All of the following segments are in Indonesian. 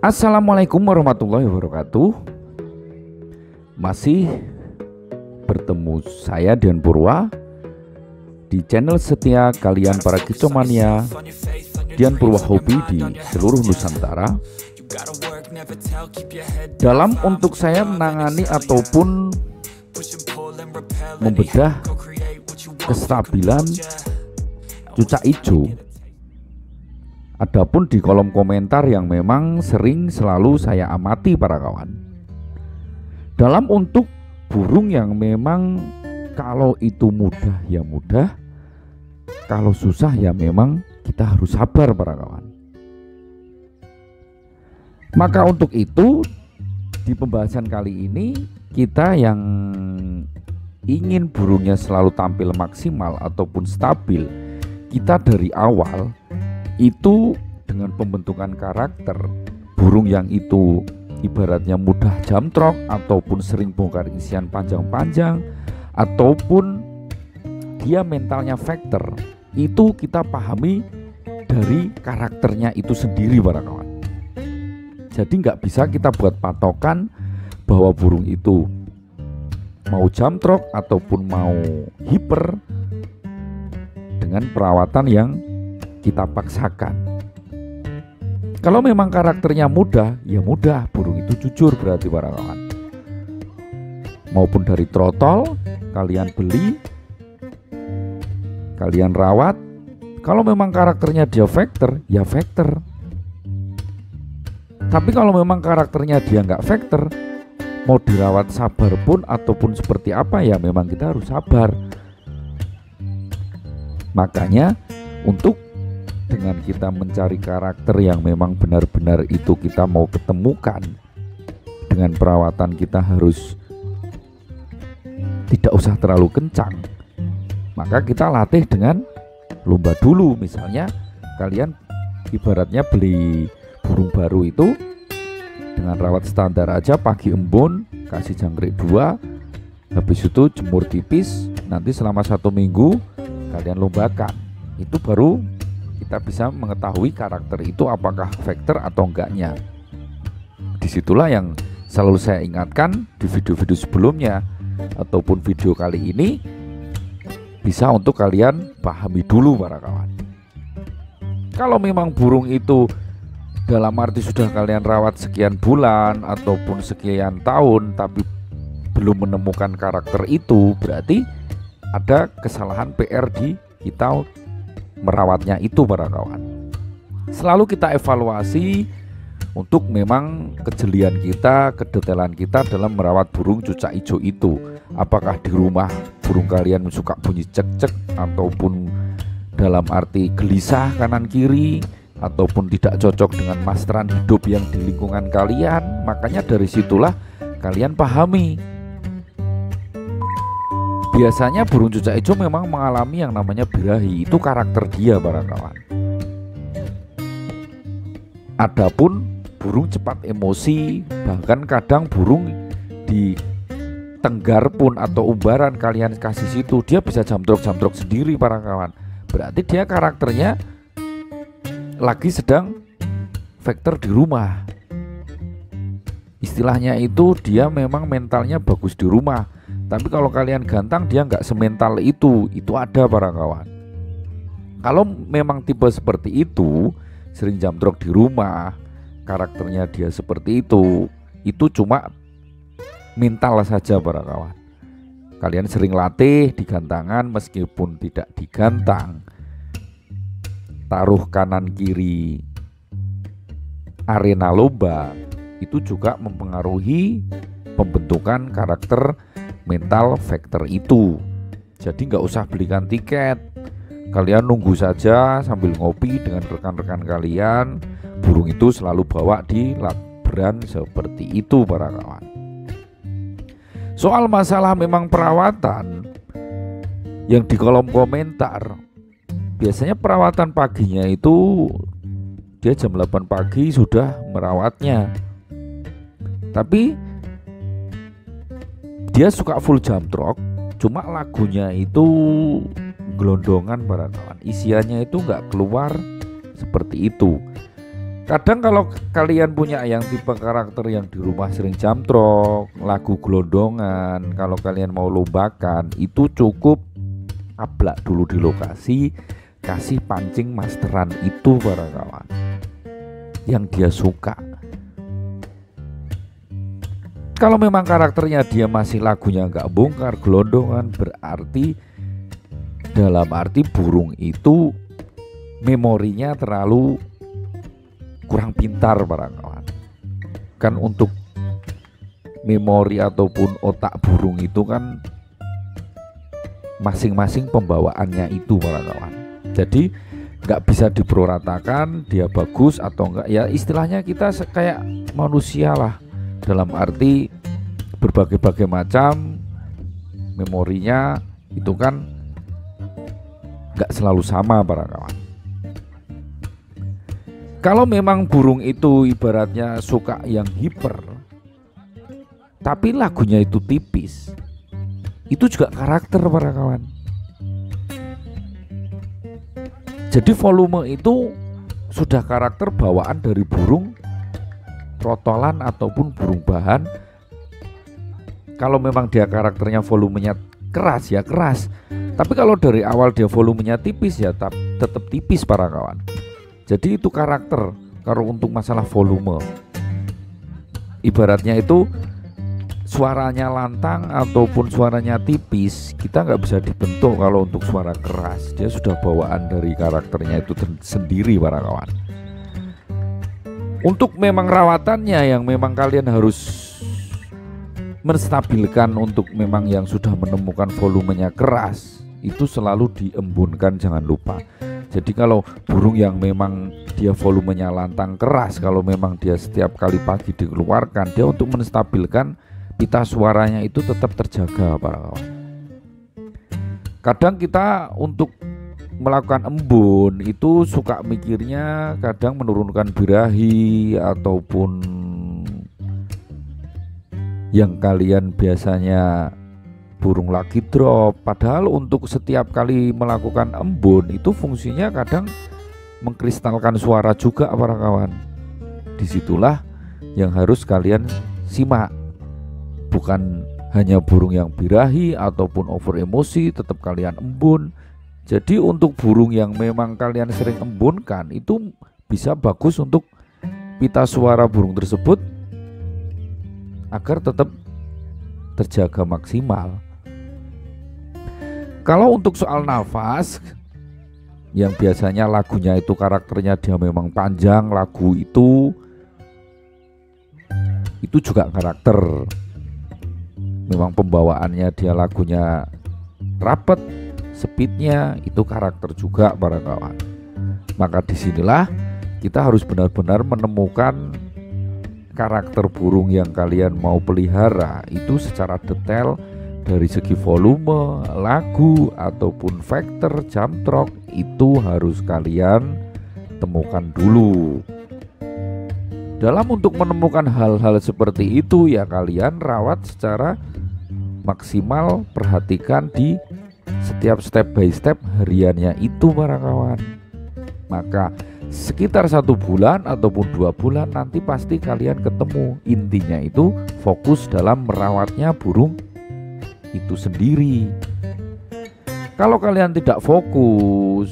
Assalamualaikum warahmatullahi wabarakatuh. Masih bertemu saya Dian Purwa di channel setia kalian para kicomania, Dian Purwa Hobi di seluruh Nusantara. Dalam untuk saya menangani ataupun membedah kestabilan cucak ijo. Adapun di kolom komentar yang memang sering selalu saya amati para kawan, dalam untuk burung yang memang kalau itu mudah ya mudah, kalau susah ya memang kita harus sabar para kawan. Maka untuk itu di pembahasan kali ini, kita yang ingin burungnya selalu tampil maksimal ataupun stabil, kita dari awal itu dengan pembentukan karakter burung yang itu ibaratnya mudah jamtrok ataupun sering bongkar isian panjang-panjang ataupun dia mentalnya factor, itu kita pahami dari karakternya itu sendiri para kawan. Jadi nggak bisa kita buat patokan bahwa burung itu mau jamtrok ataupun mau hiper dengan perawatan yang kita paksakan. Kalau memang karakternya mudah, ya mudah, burung itu jujur berarti para kawan. Maupun dari trotol, kalian beli, kalian rawat. Kalau memang karakternya dia factor, ya factor. Tapi kalau memang karakternya dia nggak factor, mau dirawat sabar pun ataupun seperti apa ya memang kita harus sabar. Makanya untuk dengan kita mencari karakter yang memang benar-benar itu kita mau ketemukan, dengan perawatan kita harus tidak usah terlalu kencang. Maka kita latih dengan lomba dulu. Misalnya kalian ibaratnya beli burung baru itu dengan rawat standar aja, pagi embun kasih jangkrik 2, habis itu jemur tipis, nanti selama 1 minggu kalian lombakan. Itu baru kita bisa mengetahui karakter itu apakah factor atau enggaknya. Disitulah yang selalu saya ingatkan di video-video sebelumnya ataupun video kali ini, bisa untuk kalian pahami dulu para kawan. Kalau memang burung itu dalam arti sudah kalian rawat sekian bulan ataupun sekian tahun tapi belum menemukan karakter itu, berarti ada kesalahan PR di kita merawatnya itu para kawan. Selalu kita evaluasi untuk memang kejelian kita, kedetailan kita dalam merawat burung cucak ijo itu. Apakah di rumah burung kalian suka bunyi cek-cek ataupun dalam arti gelisah kanan kiri ataupun tidak cocok dengan masteran hidup yang di lingkungan kalian. Makanya dari situlah kalian pahami. Biasanya burung cucak ijo memang mengalami yang namanya birahi, itu karakter dia para kawan. Adapun burung cepat emosi, bahkan kadang burung di tenggar pun atau umbaran kalian kasih situ, dia bisa jamtrok-jamtrok sendiri para kawan. Berarti dia karakternya lagi sedang faktor di rumah. Istilahnya itu dia memang mentalnya bagus di rumah, tapi kalau kalian gantang dia nggak semental itu ada para kawan. Kalau memang tipe seperti itu, sering jamtrok di rumah, karakternya dia seperti itu cuma mental saja para kawan. Kalian sering latih di gantangan meskipun tidak digantang, taruh kanan kiri arena lomba, itu juga mempengaruhi pembentukan karakter mental factor itu. Jadi nggak usah belikan tiket, kalian nunggu saja sambil ngopi dengan rekan-rekan kalian. Burung itu selalu bawa di labran seperti itu para kawan. Soal masalah memang perawatan yang di kolom komentar, biasanya perawatan paginya itu dia jam 8 pagi sudah merawatnya, tapi dia suka full jamtrok, cuma lagunya itu gelondongan para kawan, isiannya itu nggak keluar seperti itu. Kadang kalau kalian punya yang tipe karakter yang di rumah sering jamtrok, lagu gelondongan, kalau kalian mau lombakan itu cukup ablak dulu di lokasi, kasih pancing masteran itu para kawan yang dia suka. Kalau memang karakternya dia masih lagunya nggak bongkar gelondongan, berarti dalam arti burung itu memorinya terlalu kurang pintar para kawan. Kan untuk memori ataupun otak burung itu kan masing-masing pembawaannya itu para kawan. Jadi nggak bisa diproratakan dia bagus atau enggak. Ya istilahnya kita kayak manusia lah, dalam arti berbagai-bagai macam memorinya itu kan nggak selalu sama para kawan. Kalau memang burung itu ibaratnya suka yang hiper, tapi lagunya itu tipis, itu juga karakter para kawan. Jadi volume itu sudah karakter bawaan dari burung rotolan ataupun burung bahan. Kalau memang dia karakternya volumenya keras ya keras, tapi kalau dari awal dia volumenya tipis ya tetap tipis para kawan. Jadi itu karakter. Kalau untuk masalah volume, ibaratnya itu suaranya lantang ataupun suaranya tipis, kita nggak bisa dibentuk. Kalau untuk suara keras, dia sudah bawaan dari karakternya itu sendiri para kawan. Untuk memang rawatannya yang memang kalian harus menstabilkan, untuk memang yang sudah menemukan volumenya keras itu selalu diembunkan, jangan lupa. Jadi kalau burung yang memang dia volumenya lantang keras, kalau memang dia setiap kali pagi dikeluarkan, dia untuk menstabilkan pita suaranya itu tetap terjaga para kawan. Kadang kita untuk melakukan embun itu suka mikirnya kadang menurunkan birahi ataupun yang kalian biasanya burung lagi drop, padahal untuk setiap kali melakukan embun itu fungsinya kadang mengkristalkan suara juga para kawan. Disitulah yang harus kalian simak, bukan hanya burung yang birahi ataupun over emosi, tetap kalian embun. Jadi untuk burung yang memang kalian sering embunkan itu bisa bagus untuk pita suara burung tersebut agar tetap terjaga maksimal. Kalau untuk soal nafas, yang biasanya lagunya itu karakternya dia memang panjang, lagu itu juga karakter. Memang pembawaannya dia lagunya rapet, speednya itu karakter juga para kawan. Maka disinilah kita harus benar-benar menemukan karakter burung yang kalian mau pelihara itu secara detail, dari segi volume, lagu, ataupun vektor jamtrok itu harus kalian temukan dulu. Dalam untuk menemukan hal-hal seperti itu ya kalian rawat secara maksimal, perhatikan di setiap step by step hariannya itu para kawan. Maka sekitar 1 bulan ataupun 2 bulan nanti pasti kalian ketemu. Intinya itu fokus dalam merawatnya burung itu sendiri. Kalau kalian tidak fokus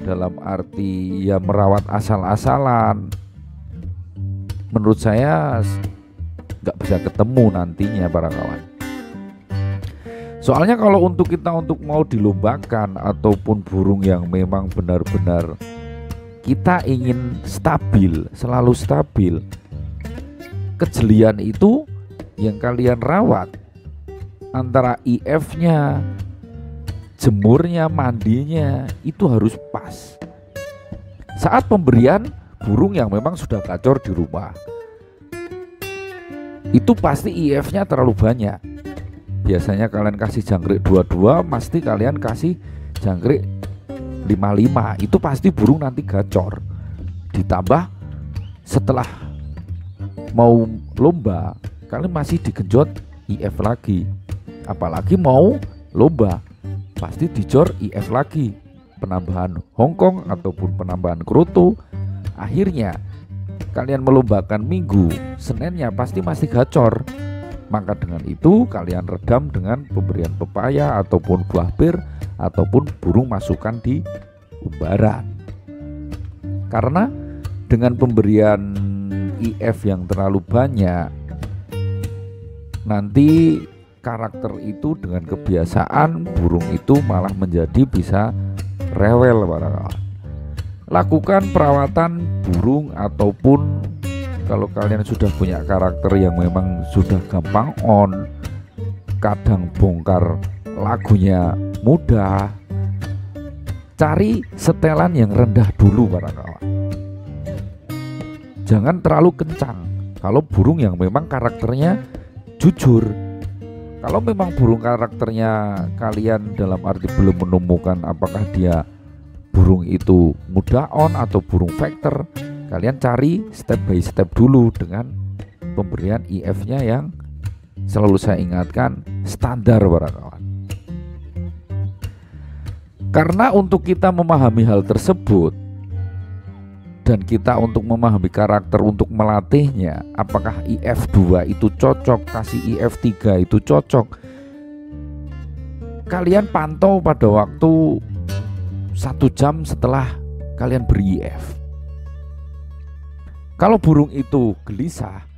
dalam arti ya merawat asal-asalan, menurut saya nggak bisa ketemu nantinya para kawan. Soalnya kalau untuk kita untuk mau dilombakan ataupun burung yang memang benar-benar kita ingin stabil, selalu stabil, kejelian itu yang kalian rawat antara IF-nya, jemurnya, mandinya itu harus pas. Saat pemberian burung yang memang sudah gacor di rumah, itu pasti IF-nya terlalu banyak. Biasanya kalian kasih jangkrik 22, pasti kalian kasih jangkrik 55, itu pasti burung nanti gacor. Ditambah setelah mau lomba kalian masih digenjot IF lagi, apalagi mau lomba pasti dijor IF lagi, penambahan Hongkong ataupun penambahan Kroto. Akhirnya kalian melombakan Minggu, Seninnya pasti masih gacor. Maka dengan itu kalian redam dengan pemberian pepaya ataupun buah pir ataupun burung masukan di umbaran. Karena dengan pemberian IF yang terlalu banyak, nanti karakter itu dengan kebiasaan burung itu malah menjadi bisa rewel. Lakukan perawatan burung, ataupun kalau kalian sudah punya karakter yang memang sudah gampang on, kadang bongkar lagunya mudah, cari setelan yang rendah dulu para kawan. Jangan terlalu kencang kalau burung yang memang karakternya jujur. Kalau memang burung karakternya kalian dalam arti belum menemukan apakah dia burung itu mudah on atau burung vektor, kalian cari step by step dulu dengan pemberian IF nya yang selalu saya ingatkan standar para kawan. Karena untuk kita memahami hal tersebut dan kita untuk memahami karakter untuk melatihnya, apakah IF2 itu cocok, kasih IF3 itu cocok, kalian pantau pada waktu 1 jam setelah kalian beri IF. Kalau burung itu gelisah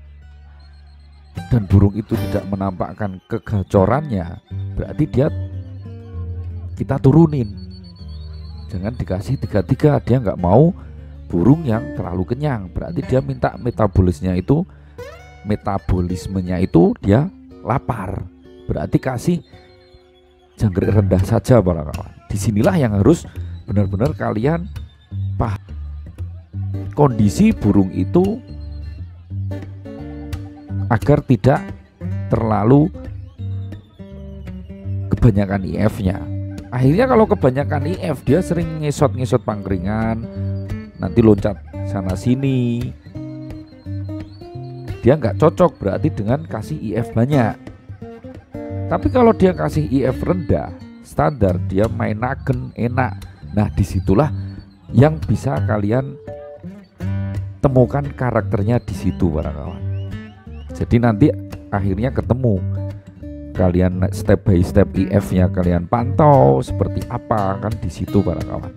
dan burung itu tidak menampakkan kegacorannya, berarti dia kita turunin. Jangan dikasih 33, dia nggak mau burung yang terlalu kenyang, berarti dia minta metabolismenya itu dia lapar. Berarti kasih jangkrik rendah saja para kawan. Disinilah yang harus benar-benar kalian paham kondisi burung itu agar tidak terlalu kebanyakan IF-nya. Akhirnya kalau kebanyakan IF dia sering ngesot-ngesot pangkringan, nanti loncat sana sini, dia nggak cocok. Berarti dengan kasih IF banyak. Tapi kalau dia kasih IF rendah standar, dia main nagen enak. Nah disitulah yang bisa kalian temukan karakternya di situ para kawan. Jadi nanti akhirnya ketemu, kalian step by step IF-nya kalian pantau seperti apa kan di situ para kawan.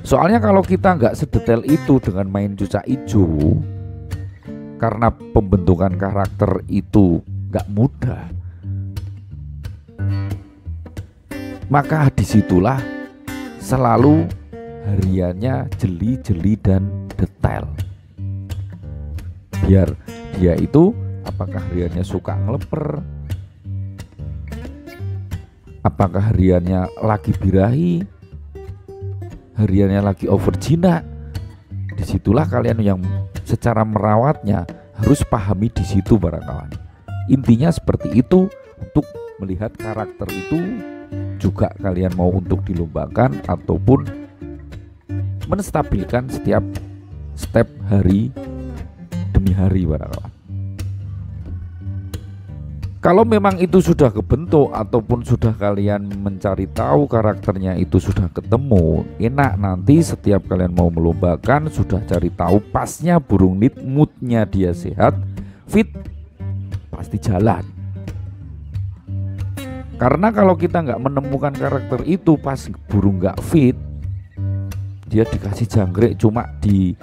Soalnya kalau kita nggak sedetail itu dengan main cucak ijo, karena pembentukan karakter itu nggak mudah, maka disitulah selalu hariannya jeli-jeli dan detail, biar dia itu apakah hariannya suka ngeleper, apakah hariannya lagi birahi, hariannya lagi over jinak. Disitulah kalian yang secara merawatnya harus pahami di situ para kawan. Intinya seperti itu. Untuk melihat karakter itu juga kalian mau untuk dilombakan ataupun menstabilkan setiap step hari demi hari para kawan. Kalau memang itu sudah kebentuk ataupun sudah kalian mencari tahu karakternya itu sudah ketemu, enak nanti setiap kalian mau melombakan sudah cari tahu pasnya burung nit, moodnya dia sehat, fit, pasti jalan. Karena kalau kita nggak menemukan karakter itu pas burung nggak fit, dia dikasih jangkrik cuma di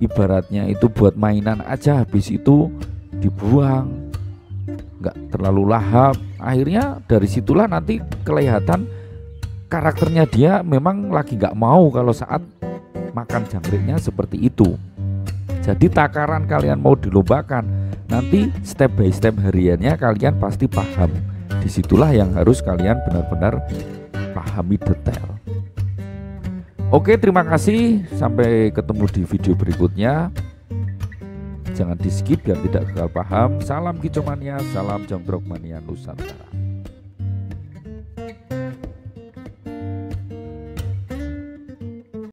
ibaratnya itu buat mainan aja, habis itu dibuang, nggak terlalu lahap. Akhirnya dari situlah nanti kelihatan karakternya dia memang lagi nggak mau kalau saat makan jangkriknya seperti itu. Jadi takaran kalian mau dilombakan nanti step by step hariannya kalian pasti paham. Disitulah yang harus kalian benar-benar pahami detail. Oke, terima kasih. Sampai ketemu di video berikutnya. Jangan di skip biar tidak gagal paham. Salam kicomania, salam jamtrok mania Nusantara.